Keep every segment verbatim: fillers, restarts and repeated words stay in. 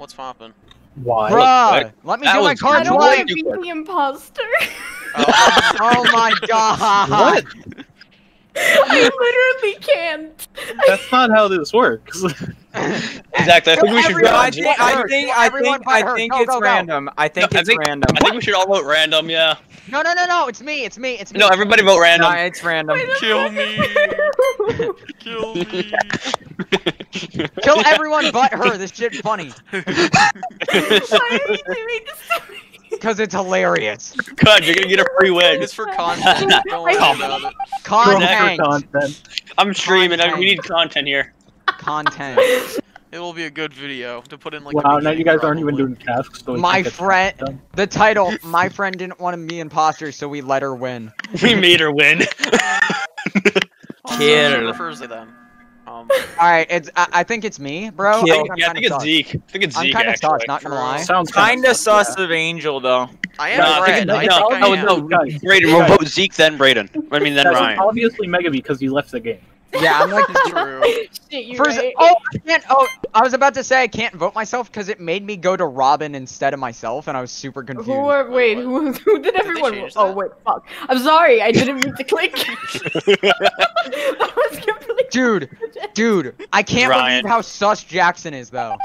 What's poppin'? Why? Bruh, let me do my card. I don't want to be the imposter. Oh, oh my god. What? I literally can't. That's not how this works. Exactly. I think we should go. I think I think I think, I think it's random. I think it's random. I think we should all vote random. Yeah. No, no, no, no. It's me. It's me. It's me. No, everybody vote random. No, it's random. Kill me. Kill me. Kill everyone but her. This shit funny. Why are you doing this? Because it's hilarious. God, you're gonna get a free win. It's for content. Don't worry about it. Content. content. I'm streaming. Content. I mean, we need content here. Content. It will be a good video to put in. Like, wow, now you guys probably aren't even doing tasks. So my friend. The title. My friend didn't want to be imposter, so we let her win. We made her win. Kid refers to them. Um, All right, it's. I, I think it's me, bro. Yeah, I think, yeah, I think it's sus. Zeke. I think it's Zeke. I'm kind of sus, not gonna lie. Sounds kind of sus yeah. of Angel, though. I am. No, Brad, I think, no, I no, I no, no Brayden. We'll vote Zeke, then Brayden. I mean, then Ryan. Obviously, Mega because he left the game. Yeah, I'm like this true. Shit, First, right. oh, I can't. Oh, I was about to say I can't vote myself because it made me go to Robin instead of myself, and I was super confused. Who are, wait, who, who did everyone? Did oh wait, fuck. I'm sorry, I didn't mean to click. That was completely. Dude, dude, I can't Ryan. believe how sus Jackson is though.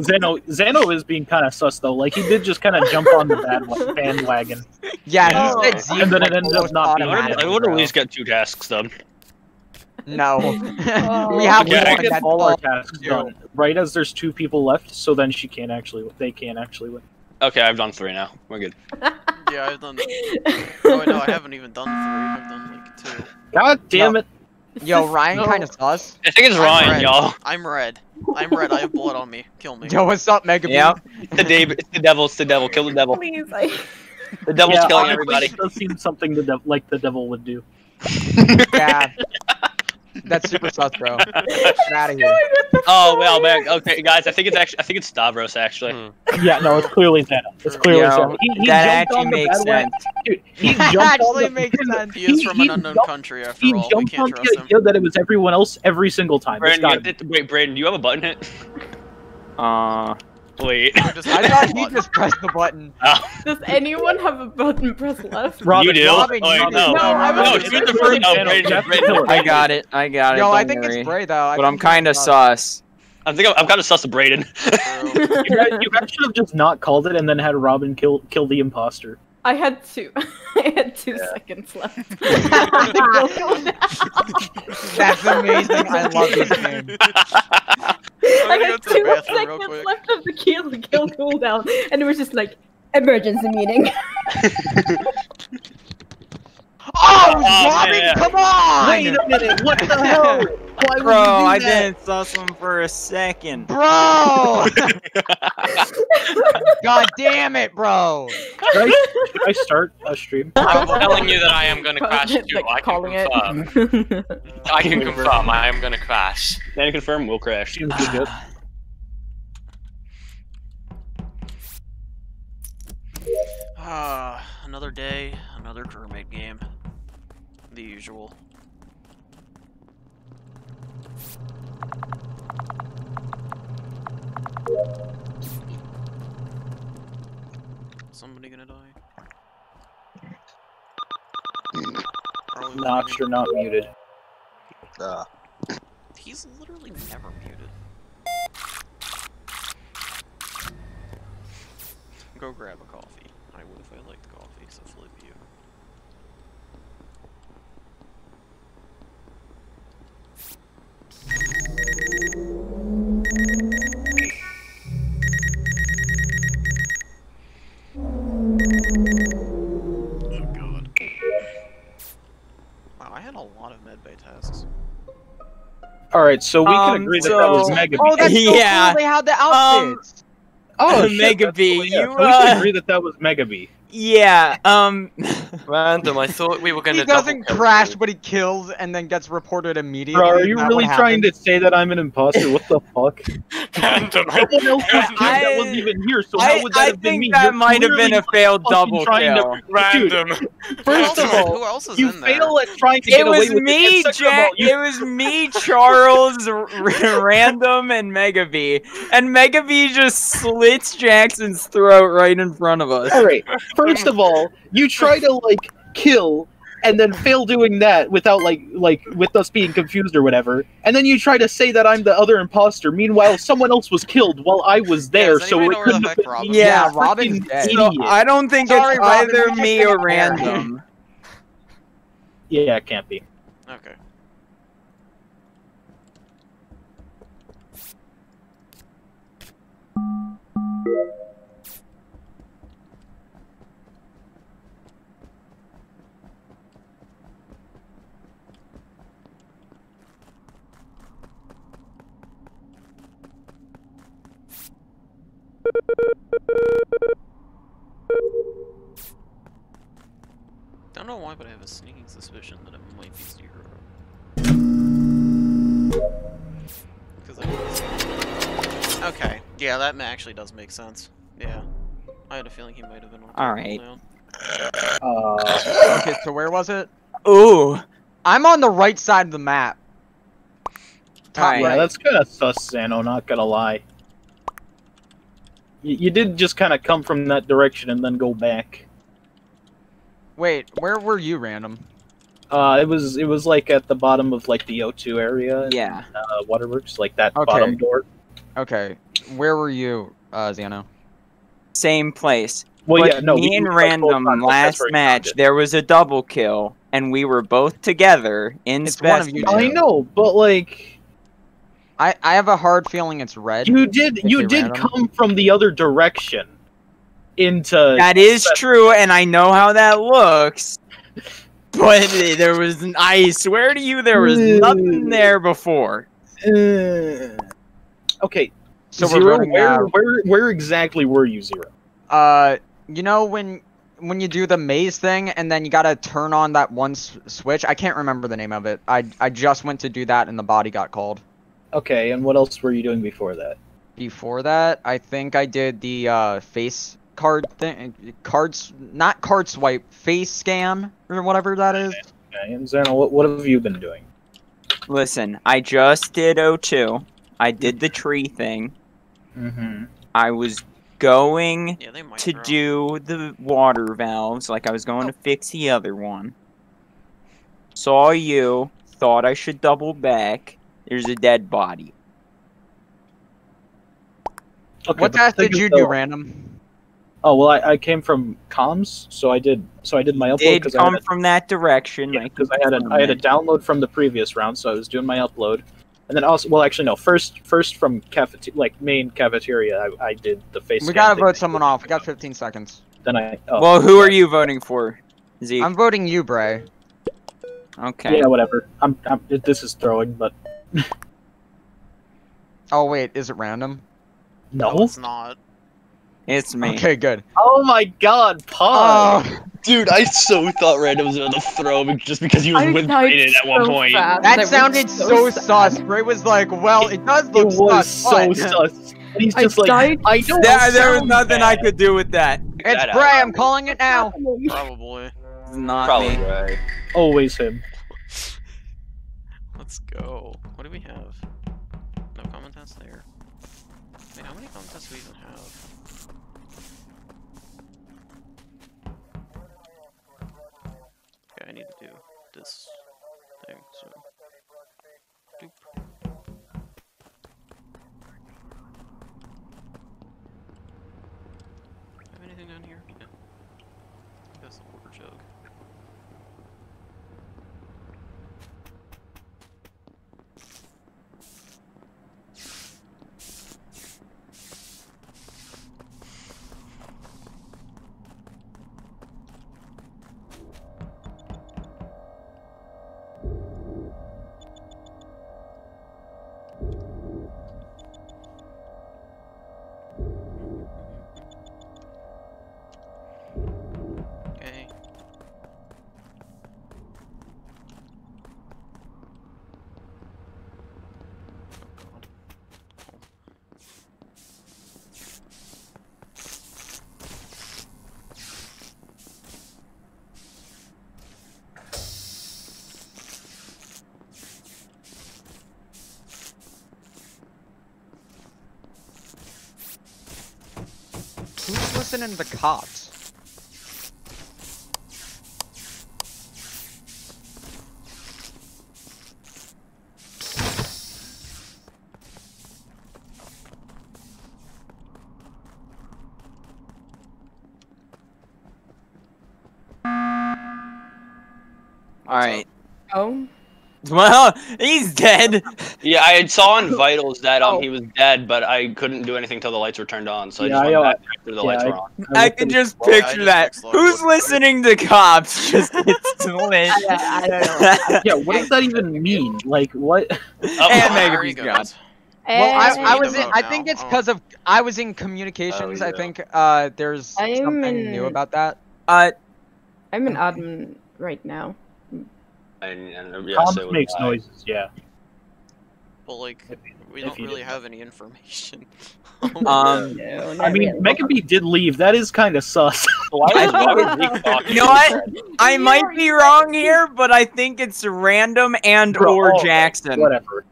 Zeno, Zeno is being kind of sus though. Like he did just kind of jump on the bad like, bandwagon. Yeah, he said Z, and then it ended up not being. I would at least get two guys. Tasks done. No. Oh. We have yeah, to get all our tasks yeah. done. Right as there's two people left, so then she can't actually. They can't actually win. Okay, I've done three now. We're good. Yeah, I've done. Oh no, I haven't even done three. I've done like two. God damn no. it! Yo, Ryan no. kind of sus. I think it's Ryan, y'all. I'm red. I'm red. I have blood on me. Kill me. Yo, what's up, Mega? Yeah. It's the devil. It's the devil. It's the devil. Kill the devil. Please, I... The devil's yeah, killing everybody. It does seem something the like the devil would do. Yeah, that's super sus, bro. Get out of here. Oh well, man. Okay, guys, I think it's actually, I think it's Stavros actually. Hmm. Yeah, no, it's clearly Zeno. It's clearly yeah. Zeno. He, he that actually makes sense. Dude, he jumped actually on the, makes sense. He is from he, an unknown jumped, country after he all. He jumped on the idea that it was everyone else every single time. Brayden, it, wait, Brayden, do you have a button hit? Uh. Wait. I thought he just pressed the button. Oh. Does anyone have a button press left? Robin, you do? Robin, oh, you no, no, I no, shoot the first no, I got it. I got it. No, I think worry. it's Bray, though. I but I'm kind of sus. I think I'm, I'm kind of sus of Brayden. You guys, you guys should have just not called it and then had Robin kill kill the imposter. I had two. I had two yeah. seconds left. That's amazing. I love this game. I had two seconds left of the kill, kill cooldown, and it was just like, emergency meeting. Oh, oh, Robin, man. Come on! Wait a minute, what the hell? Why Bro, I didn't sus him for a second. Bro! God damn it, bro! Should I, should I start a stream? I'm telling you that I am gonna crash too. Like I, can I can confirm. I can confirm, I am gonna crash. Can you confirm? We'll crash. Good. Uh, another day, another Mermaid game. The usual. Somebody gonna die? Nox, you're not muted. Uh. He's literally never muted. Go grab a coffee. I would if I liked coffee, so flip you. Oh god. Wow, I had a lot of medbay tasks. Alright, so we um, can agree so... that that was Mega B. Oh, that's so yeah. cool, they had the outfits! Um, oh, shit, Mega B, cool, yeah. you, uh... We can agree that that was Mega B. Yeah, um... Random, I thought we were gonna He doesn't crash, you. but he kills and then gets reported immediately. Bro, are you really trying to say that I'm an imposter? What the fuck? Phantom. I, I wasn't even here, so I, how would that I have been me? I think that You're might have been a failed double kill. Random. Dude, first of all, who else is you in fail there? at trying to it get away me, with it. It Jack, you... It was me, Charles, Random, and Mega V. And Mega V just slits Jackson's throat right in front of us. Alright, first of all, you try to, like, kill... and then fail doing that without, like, like with us being confused or whatever. And then you try to say that I'm the other imposter. Meanwhile, someone else was killed while I was there, yeah, so it couldn't have been Robin? Me. Yeah, yeah Robin's dead. So I don't think Sorry, it's Robin, either me or Random. Yeah, it can't be. Okay. Don't know why, but I have a sneaking suspicion that it might be Zero. Okay, yeah, that actually does make sense. Yeah, I had a feeling he might have been one. All right. Uh, okay, so where was it? Ooh, I'm on the right side of the map. Top right. Yeah, that's kind of sus, Xano, not gonna lie. You did just kind of come from that direction and then go back. Wait, where were you, Random? Uh, it was it was like at the bottom of like the O two area. Yeah. And, uh, Waterworks, like that okay. bottom door. Okay. Where were you, uh, Xano? Same place. Well, but yeah. No. Me and Random last match, there was a double kill, and we were both together in Spec. I know, but like. I, I have a hard feeling it's red. You did you did Random. come from the other direction into That is that. true, and I know how that looks. But there was an, I swear to you there was nothing there before. Uh, okay. So Zero, we're where, where where exactly were you, Zero? Uh you know when when you do the maze thing and then you got to turn on that one s switch. I can't remember the name of it. I I just went to do that and the body got called. Okay, and what else were you doing before that? Before that, I think I did the uh, face card thing, cards, not card swipe, face scan or whatever that is. Okay, and Xano, what, what have you been doing? Listen, I just did O two. I did the tree thing. Mm-hmm. I was going yeah, to throw. do the water valves, like I was going oh. to fix the other one. Saw you, thought I should double back. There's a dead body. Okay, what task did you so, do, Random? Oh well, I, I came from comms, so I did. So I did my upload. Did come I had, from that direction, because yeah, I had a, I had a download from the previous round, so I was doing my upload, and then also, well, actually no, first, first from cafeteria, like main cafeteria, I, I did the face. We gotta vote someone off. We got fifteen seconds. Then I. Oh, well, who yeah. are you voting for, Zeke? I'm voting you, Bray. Okay. Yeah, whatever. I'm. I'm this is throwing, but. Oh wait, is it Random? No, no, it's not. It's me. Okay, good. Oh my God, Paul! Oh. Dude, I so thought Random was gonna throw him just because he was I with Brayden at so one point. Fast. That, that sounded so, so sus. Bray was like, "Well, it, it does look sus." It was so sus. And he's just I like, "I don't." There, there was nothing bad. I could do with that. It's that Bray. Out. I'm calling it now. Probably. It's not Probably. me. Right. Always him. Let's go. What do we have? No contests there. Wait, how many contests do we even have? Okay, I need to do this thing, so... Doop. Have anything down here? No. I think that's the water jug. person in the cart. Alright. Oh? Well, he's dead! Yeah, I saw on Vitals that um, oh. he was dead, but I couldn't do anything until the lights were turned on, so yeah, I just went back after the yeah, lights I, were on. I, I could just well, picture just that. Who's listening to Cops? Just it's lit. I, I don't know. Yeah, what does that even mean? Like, what? Oh, and Megaby's gone. Well, I, I was in, I think it's because of, I was in communications, oh, yeah. I think, uh, there's I'm something in... new about that. Uh, I'm an admin right now. And, and yeah, so makes I, noises, yeah. But like, we if don't really did. have any information. um, yeah, I mean, Megabee did leave. That is kind of sus. Why was, why was you know what? I might be wrong here, but I think it's random and Bro, or oh, Jackson. Whatever.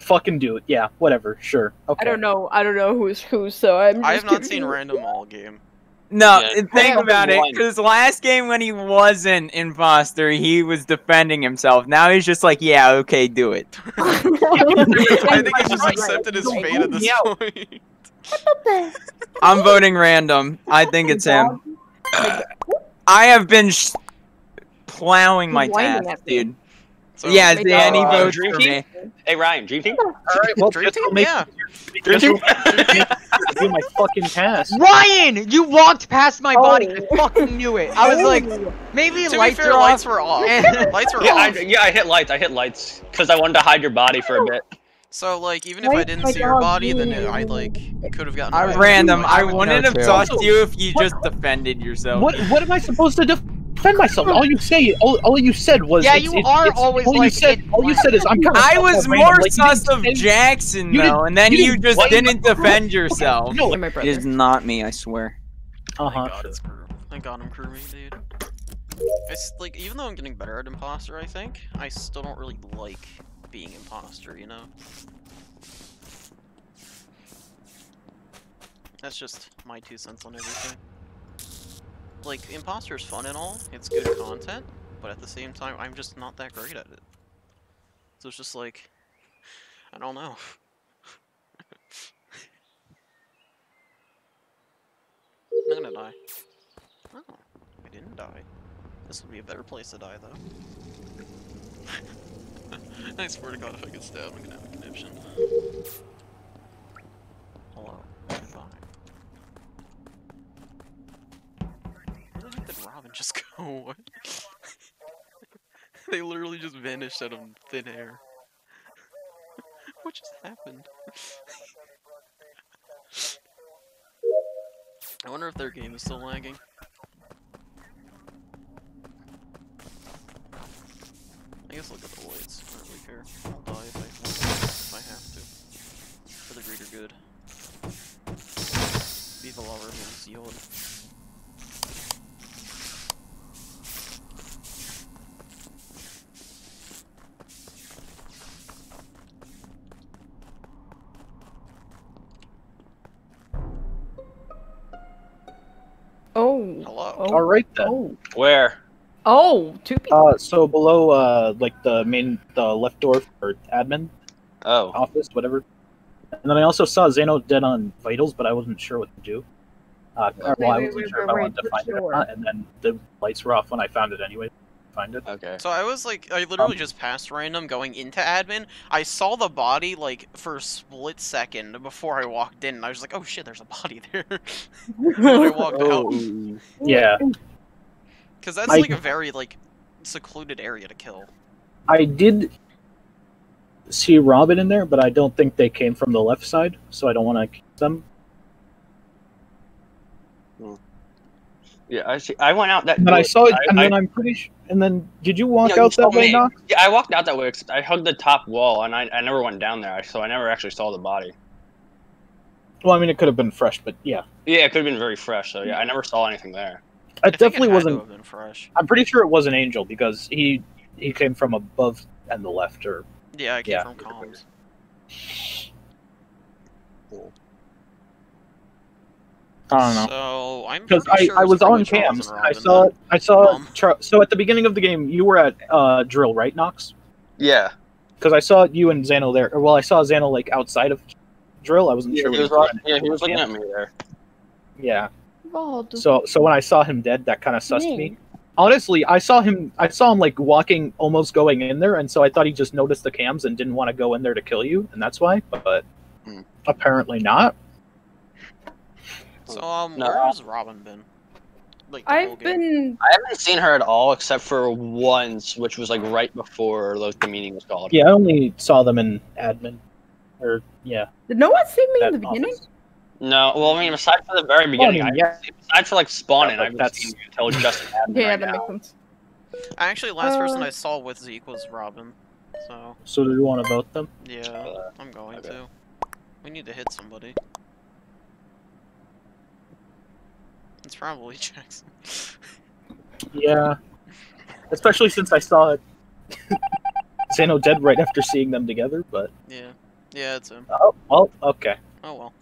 Fucking do it. Yeah. Whatever. Sure. Okay. I don't know. I don't know who's who. So I'm. Just I have not seen random all game. No, yeah, think about it, because last game when he wasn't imposter, he was defending himself. Now he's just like, yeah, okay, do it. I think he just accepted his fate at this point. I'm voting random. I think it's him. I have been sh plowing my task, dude. So yeah, the any votes for me. Hey Ryan, Dream Team? Alright, well, Dream Team, yeah. Dream Team? I do my fucking task. Ryan! You walked past my oh. body. I fucking knew it. I was like, maybe to lights, be fair, are lights were off. Lights were yeah, off. I, yeah, I hit lights. I hit lights. Because I wanted to hide your body for a bit. So, like, even if I didn't see your body, then I, like, could have gotten I random. I wouldn't have tossed you if you just defended yourself. What, what am I supposed to do? Defend myself. All you say, all, all you said was. Yeah, it's, you it's, are it's, always all like. You said, all you said is, I'm kind of. I was more like, sus of Jackson though, and then you, you just didn't defend okay. yourself. No, my brother. It is not me, I swear. Uh huh. Thank God, it's crew. Thank God I'm crewmate, dude. It's like, even though I'm getting better at imposter, I think I still don't really like being imposter. You know. That's just my two cents on everything. Like, imposter is fun and all, it's good content, but at the same time, I'm just not that great at it. So it's just like, I don't know. I'm gonna die. Oh, I didn't die. This would be a better place to die, though. I swear to God, if I get stabbed, I'm gonna have a conniption. Hello. Goodbye. Did Robin just go? They literally just vanished out of thin air. What just happened? I wonder if their game is still lagging. I guess I'll get the lights. I don't really care. I'll die if I, if I have to. For the greater good. Viva la revolución. Hello. Oh, all right then. Oh. Where? Oh, two people. Uh, so below, uh, like the main, the left door for admin. Oh. Office, whatever. And then I also saw Xano dead on Vitals, but I wasn't sure what to do. Uh, okay, well, I wasn't we sure if I wanted to find sure. it or not, and then the lights were off when I found it anyway. Find it. Okay. So I was like, I literally um, just passed random going into admin. I saw the body like for a split second before I walked in. And I was like, oh shit, there's a body there. And I walked oh, out. Yeah. Because that's I, like a very like secluded area to kill. I did see Robin in there, but I don't think they came from the left side, so I don't want to kill them. Hmm. Yeah, I see. I went out that. But I saw it, I, and I, then I'm pretty. Sure, and then, did you walk you know, out you that way, Nox? Yeah, I walked out that way. Cause I hugged the top wall, and I I never went down there, so I never actually saw the body. Well, I mean, it could have been fresh, but yeah. Yeah, it could have been very fresh. So yeah, I never saw anything there. I, I definitely it wasn't. Been fresh. I'm pretty sure it was an angel because he he came from above and the left, or yeah, I came yeah, from comms. Cool. I don't know. So I'm because I, sure I was on cams. I saw it. I saw. Um, so at the beginning of the game, you were at uh, drill, right, Nox? Yeah. Because I saw you and Xano there. Well, I saw Xano like outside of drill. I wasn't yeah, sure. He was was right, yeah, he was looking at me there. Yeah. Bald. So so when I saw him dead, that kind of sussed Dang. me. Honestly, I saw him. I saw him like walking, almost going in there, and so I thought he just noticed the cams and didn't want to go in there to kill you, and that's why. But mm. apparently not. So um, no. where has Robin been? Like the I've whole game? been. I haven't seen her at all except for once, which was like right before like the meeting was called. Yeah, I only saw them in admin. Or yeah. Did no one see me in the office. beginning? No, well, I mean, aside from the very beginning, oh, yeah. aside for like spawning, yeah, I've not seen you until just admin. Yeah, right that now. makes sense. Actually, last uh... person I saw with Zeke was Robin. So. So do you want to vote them? Yeah, uh, I'm going okay. to. We need to hit somebody. It's probably Jackson. Yeah. Especially since I saw Xano dead right after seeing them together, but... Yeah. Yeah, it's him. Oh, well, okay. Oh, well.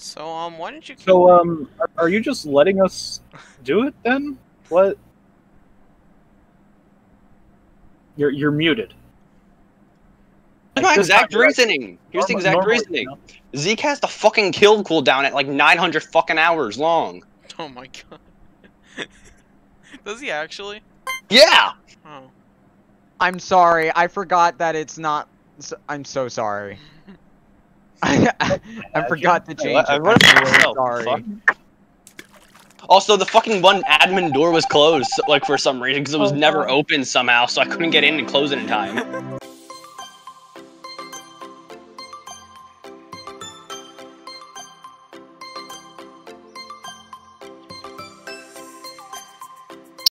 So um, why didn't you? Keep so um, are, are you just letting us do it then? What? You're you're muted. Like, my exact reasoning. Here's normal, the exact reasoning. Now. Zeke has the fucking kill cooldown at like nine hundred fucking hours long. Oh my god. Does he actually? Yeah. Oh. I'm sorry. I forgot that it's not. I'm so sorry. I, I forgot to change I, I, it. I'm really sorry. Fuck. Also, the fucking one admin door was closed, like for some reason, because it was oh, never God. open somehow, so I couldn't get in and close it in time.